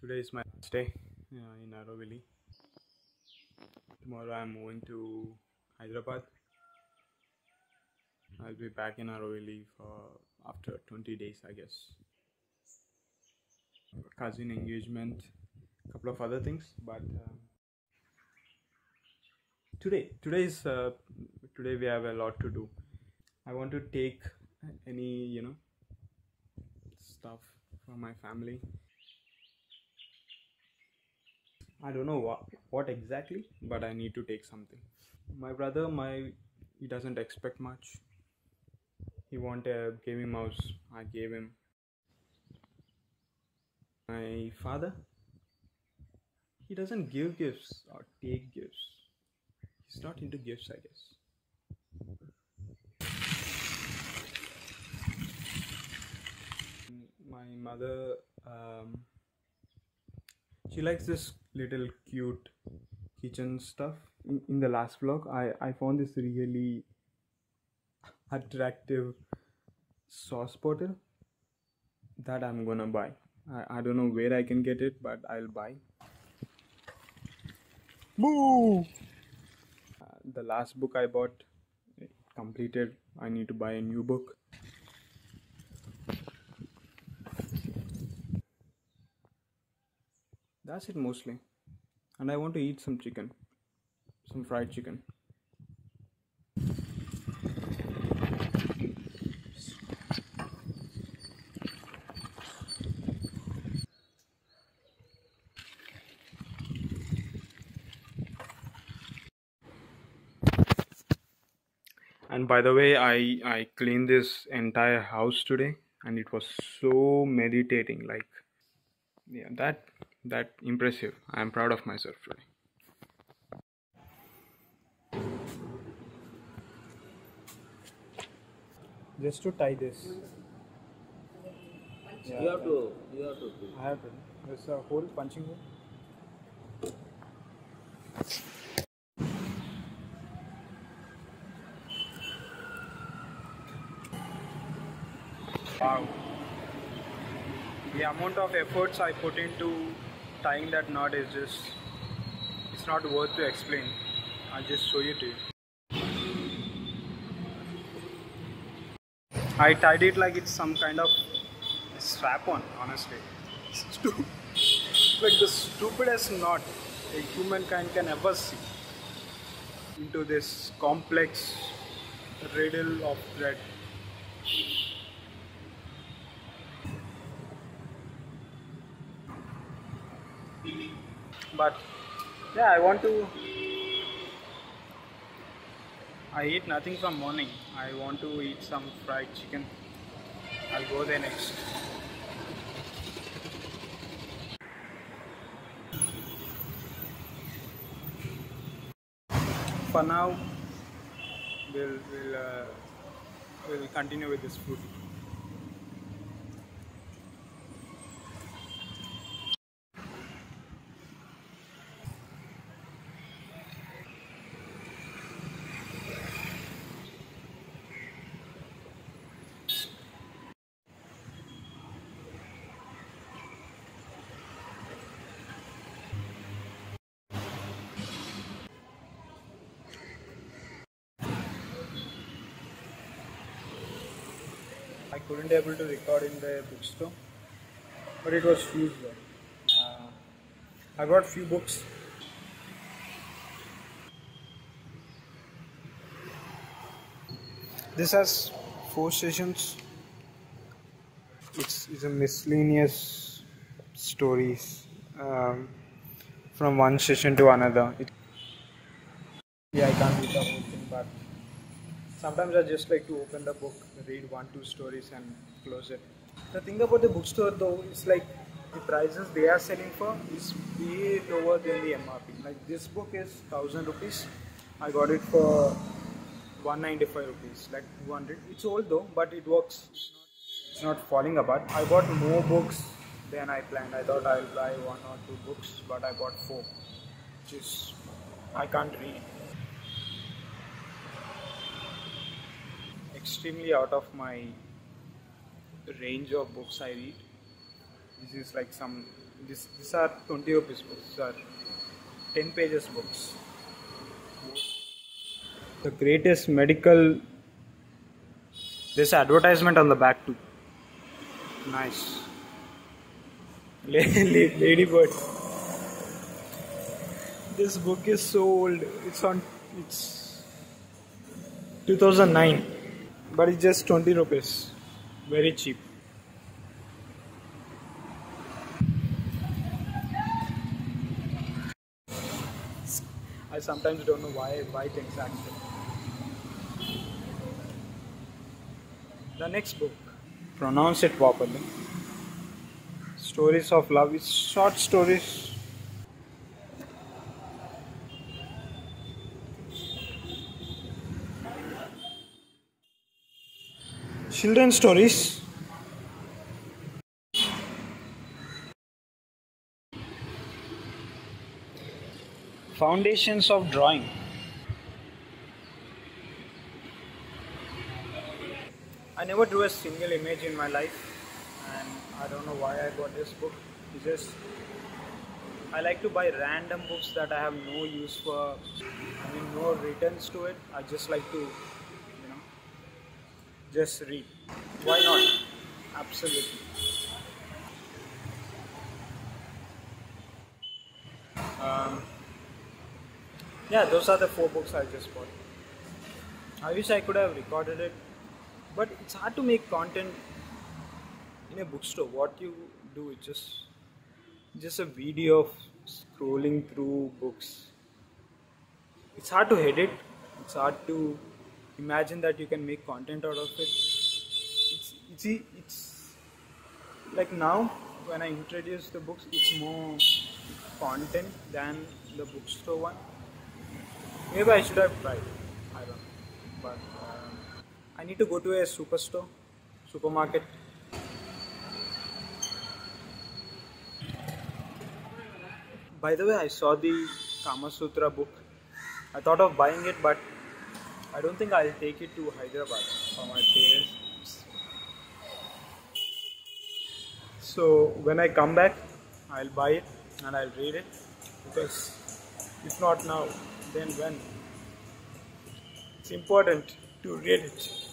Today is my last day in Auroville. Tomorrow I am moving to Hyderabad. I'll be back in Auroville for after 20 days, I guess. Cousin engagement, a couple of other things, but today we have a lot to do. I want to take any stuff from my family. I don't know what exactly, but I need to take something. My brother, he doesn't expect much. He wanted a gaming mouse. I gave him. My father, he doesn't give gifts or take gifts. He's not into gifts, I guess. My mother, she likes this little cute kitchen stuff. In the last vlog, I found this really attractive sauce bottle that I'm gonna buy. I don't know where I can get it, but I'll buy. Boo! The last book I bought, it completed. I need to buy a new book. That's it mostly, and I want to eat some chicken, some fried chicken. And by the way, I cleaned this entire house today, and it was so meditating, like, yeah, that's impressive. I am proud of myself today. Just to tie this. Yeah, you have to. I have to. There's a hole, punching hole. Wow. The amount of efforts I put into tying that knot is just, it's not worth to explain. I'll just show you to you. I tied it like it's some kind of strap-on, honestly. It's like the stupidest knot a humankind can ever see. Into this complex riddle of thread. But yeah, I eat nothing from morning. I want to eat some fried chicken. I'll go there next. For now, we'll continue with this food. I couldn't able to record in the bookstore, but it was huge though. I bought few books. This has 4 stations. It's a miscellaneous stories from one station to another. Yeah, I can't read the whole thing, but sometimes I just like to open the book, read 1-2 stories and close it. The thing about the bookstore though is like the prices they are selling for is way lower than the MRP. Like this book is 1000 rupees. I got it for 195 rupees, like 200. It's old though, but it works. It's not falling apart. I bought more books than I planned. I thought I'll buy 1 or 2 books, but I bought 4. Which is, I can't read. Extremely out of my range of books I read. This is like some These are 20 rupees books. These are 10 pages books. The greatest medical. There's advertisement on the back too. Nice. Ladybird. This book is so old. It's 2009, but it's just 20 rupees. Very cheap. I sometimes don't know why things happen. The next book, pronounce it properly. Stories of love. It's short stories. Children's stories. Foundations of drawing. I never drew a single image in my life, and I don't know why I got this book. It's just I like to buy random books that I have no use for. I mean, no returns to it. I just like to, just read. Why not? Absolutely. Yeah, those are the 4 books I just bought. I wish I could have recorded it, but it's hard to make content in a bookstore. What you do is just a video of scrolling through books. It's hard to edit. It's hard to imagine that you can make content out of it. It's like now when I introduce the books, it's more content than the bookstore one. Maybe I should have tried, I don't know, but I need to go to a supermarket. By the way, I saw the Kama Sutra book. I thought of buying it, but I don't think I'll take it to Hyderabad for my parents. So when I come back, I'll buy it and I'll read it, because if not now, then when? It's important to read it.